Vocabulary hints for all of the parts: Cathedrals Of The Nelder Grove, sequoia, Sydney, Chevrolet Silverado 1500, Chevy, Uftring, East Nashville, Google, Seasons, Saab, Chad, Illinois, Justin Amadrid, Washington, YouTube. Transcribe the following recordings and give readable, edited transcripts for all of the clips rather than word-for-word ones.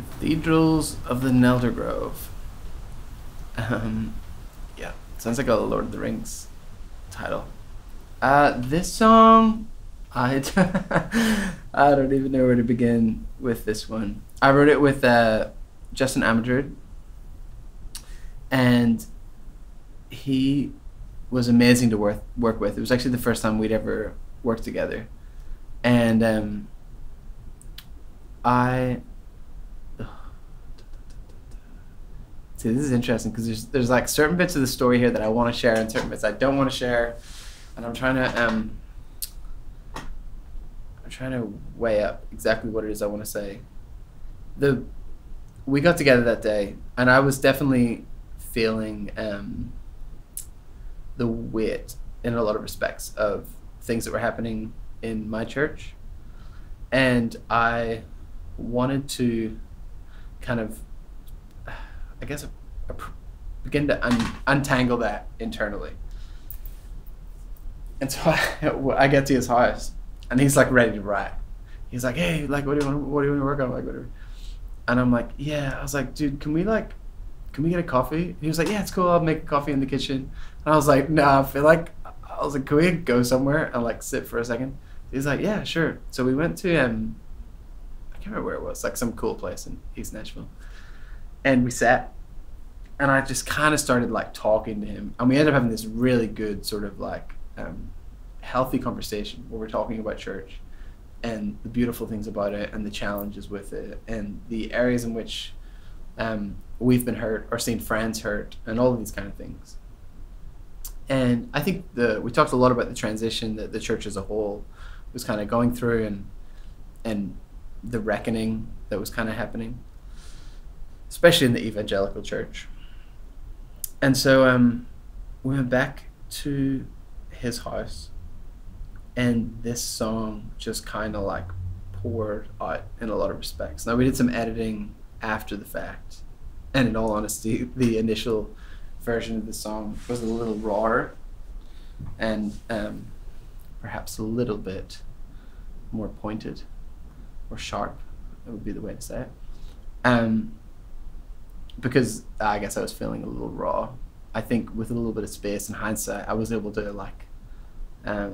Cathedrals of the Nelder Grove. Yeah, sounds like a Lord of the Rings title. This song, I don't even know where to begin with this one. I wrote it with Justin Amadrid, and he was amazing to work with. It was actually the first time we'd ever worked together, and see, this is interesting because there's like certain bits of the story here that I want to share and certain bits I don't want to share, and I'm trying to weigh up exactly what it is I want to say. We got together that day, and I was definitely feeling the weight in a lot of respects of things that were happening in my church, and I wanted to kind of, I guess, begin to untangle that internally. And so I get to his house, and he's like ready to write. He's like, hey, like, what do you want to work on? I'm like, whatever. And I'm like, yeah. I was like, dude, can we get a coffee? And he was like, yeah, it's cool. I'll make coffee in the kitchen. And I was like, nah, I was like, can we go somewhere and like sit for a second? He's like, yeah, sure. So we went to I can't remember where it was, like some cool place in East Nashville, and we sat, and I just kind of started like talking to him, and we ended up having this really good sort of like healthy conversation where we're talking about church and the beautiful things about it and the challenges with it and the areas in which we've been hurt or seen friends hurt and all of these kind of things. And I think we talked a lot about the transition that the church as a whole was kind of going through, and the reckoning that was kind of happening, especially in the evangelical church. And so we went back to his house, and this song just kind of like poured out in a lot of respects. Now, we did some editing after the fact, and in all honesty, the initial version of the song was a little rawer and perhaps a little bit more pointed or sharp, that would be the way to say it, because I guess I was feeling a little raw. I think with a little bit of space and hindsight, I was able to like I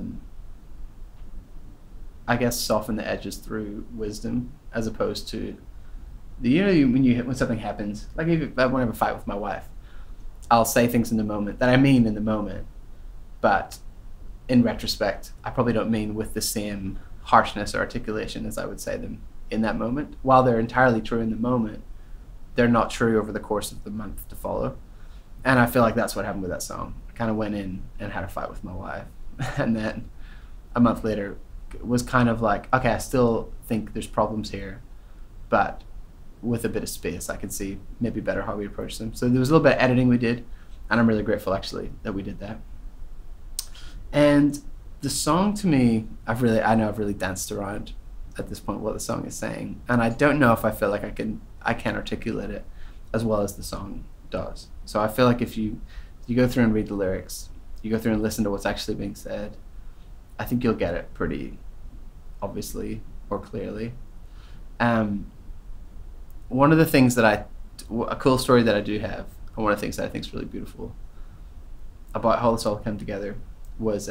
guess soften the edges through wisdom, as opposed to when something happens, like if I want to have a fight with my wife, I'll say things in the moment that I mean in the moment, but in retrospect, I probably don't mean with the same harshness or articulation as I would say them in that moment. While they're entirely true in the moment, they're not true over the course of the month to follow. And I feel like that's what happened with that song. I kind of went in and had a fight with my wife, and then a month later was kind of like, okay, I still think there's problems here, but with a bit of space, I can see maybe better how we approach them. So there was a little bit of editing we did, and I'm really grateful actually that we did that. And the song to me, I know I've really danced around at this point what the song is saying, and I don't know if I feel like I can articulate it as well as the song does. So I feel like if you go through and read the lyrics, you go through and listen to what's actually being said, I think you'll get it pretty obviously or clearly. One of the things that a cool story that I do have, and one of the things that I think is really beautiful about how this all came together, was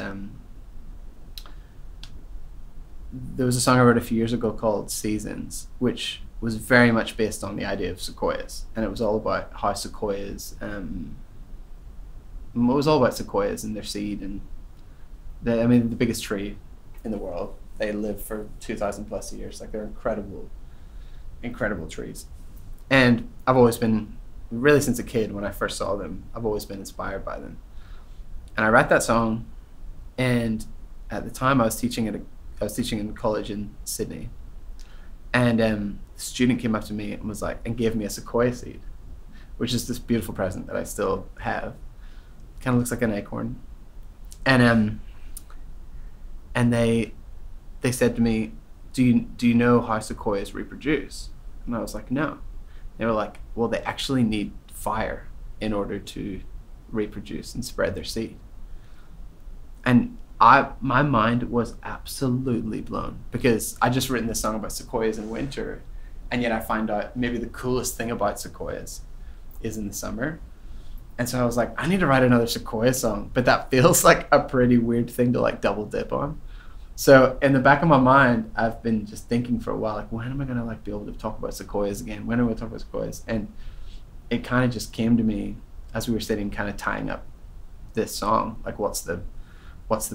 there was a song I wrote a few years ago called Seasons, which was very much based on the idea of sequoias, and it was all about how sequoias, it was all about sequoias and their seed, and I mean, the biggest tree in the world. They live for 2,000 plus years, like they're incredible trees. And I've always been, really since a kid when I first saw them, I've always been inspired by them. And I wrote that song, and at the time I was teaching in college in Sydney, and a student came up to me and was like, and gave me a sequoia seed, which is this beautiful present that I still have. Kind of looks like an acorn. And they said to me, do you know how sequoias reproduce? And I was like, no. They were like, well, they actually need fire in order to reproduce and spread their seed. And my mind was absolutely blown, because I just written this song about sequoias in winter, And yet I find out maybe the coolest thing about sequoias is in the summer. And so I was like, I need to write another sequoia song, but that feels like a pretty weird thing to like double dip on. So in the back of my mind, I've been just thinking for a while, like, when am I gonna like be able to talk about sequoias again? When am I gonna talk about sequoias? And it kind of just came to me as we were sitting, kind of tying up this song, like what's the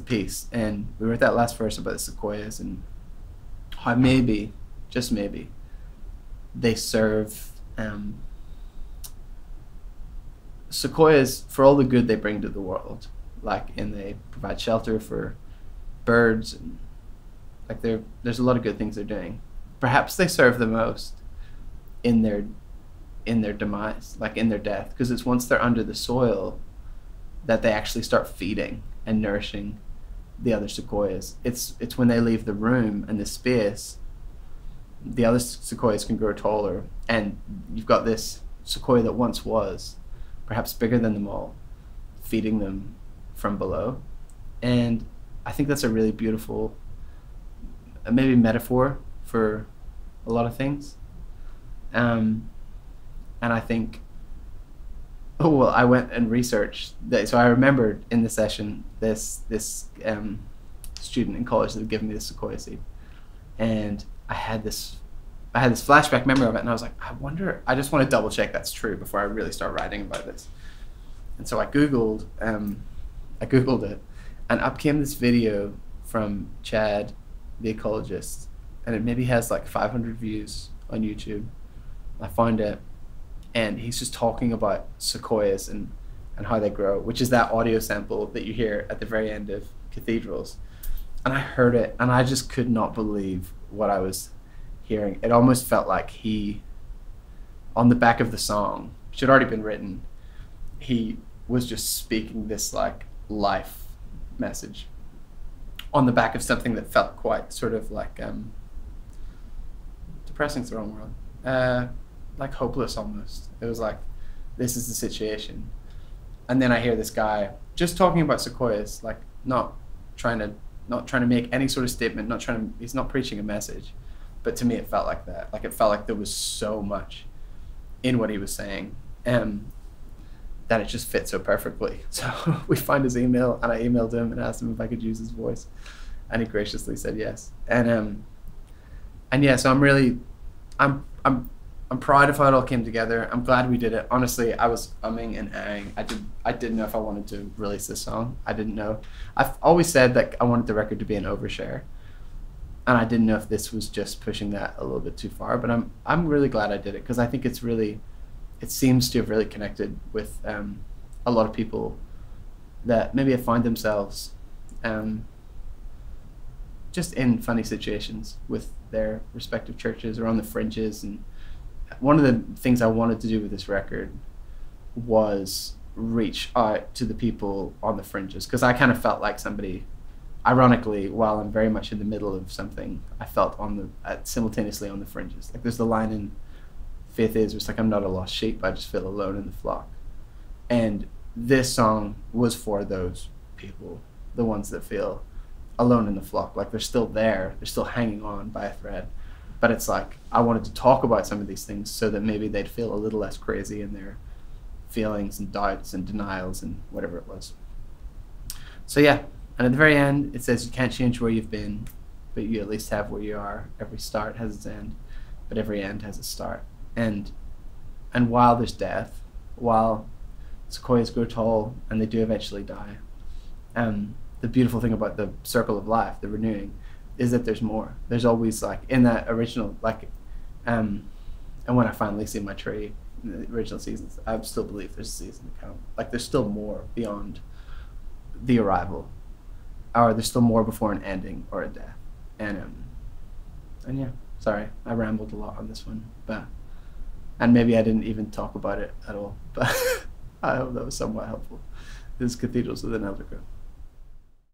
piece? And we wrote that last verse about the sequoias and how maybe, just maybe, they serve, sequoias for all the good they bring to the world, like, and they provide shelter for birds, and like there's a lot of good things they're doing. Perhaps they serve the most in their demise, like in their death, because it's once they're under the soil that they actually start feeding and nourishing the other sequoias. It's when they leave the room and the space, the other sequoias can grow taller, and you've got this sequoia that once was perhaps bigger than them all, feeding them from below. And I think that's a really beautiful, maybe metaphor for a lot of things. And I think, oh, well, I went and researched that. So I remembered in the session, this student in college that had given me the sequoia seed. And I had this flashback memory of it, and I was like, I wonder, I just want to double check that's true before I really start writing about this. And so I Googled it, and up came this video from Chad, the ecologist, and it maybe has like 500 views on YouTube. I found it, and he's just talking about sequoias and how they grow, which is that audio sample that you hear at the very end of Cathedrals. And I heard it, and I just could not believe what I was hearing. It almost felt like he, on the back of the song, which had already been written, he was just speaking this like life message on the back of something that felt quite sort of like, depressing's the wrong word, like hopeless almost. It was like, this is the situation. And then I hear this guy just talking about sequoias, like not trying to make any sort of statement, he's not preaching a message. But to me, it felt like that. Like, it felt like there was so much in what he was saying, that it just fit so perfectly. So we find his email, and I emailed him and asked him if I could use his voice, and he graciously said yes. And yeah, so I'm proud of how it all came together. I'm glad we did it. Honestly, I was umming and ahhing. I didn't know if I wanted to release this song. I didn't know. I've always said that I wanted the record to be an overshare, and I didn't know if this was just pushing that a little bit too far. But I'm really glad I did it, because I think it's really, it seems to have really connected with a lot of people that maybe have found themselves just in funny situations with their respective churches or on the fringes. And one of the things I wanted to do with this record was reach out to the people on the fringes, because I kind of felt like somebody, ironically, while I'm very much in the middle of something, I felt simultaneously on the fringes. Like, there's the line in Faith Is, where it's like, I'm not a lost sheep, I just feel alone in the flock. And this song was for those people, the ones that feel alone in the flock. Like, they're still there, they're still hanging on by a thread. But it's like, I wanted to talk about some of these things so that maybe they'd feel a little less crazy in their feelings and doubts and denials and whatever it was. So yeah, and at the very end, it says, you can't change where you've been, but you at least have where you are. Every start has its end, but every end has its start. And while there's death, while sequoias grow tall, and they do eventually die, the beautiful thing about the circle of life, the renewing, is that there's more. There's always, like, in that original, like, and when I finally see my tree, in the original Seasons, I still believe there's a season to come. Like, there's still more beyond the arrival, or there's still more before an ending or a death. And yeah, sorry, I rambled a lot on this one, but, and maybe I didn't even talk about it at all, but I hope that was somewhat helpful. This is Cathedrals of the Nelder Grove.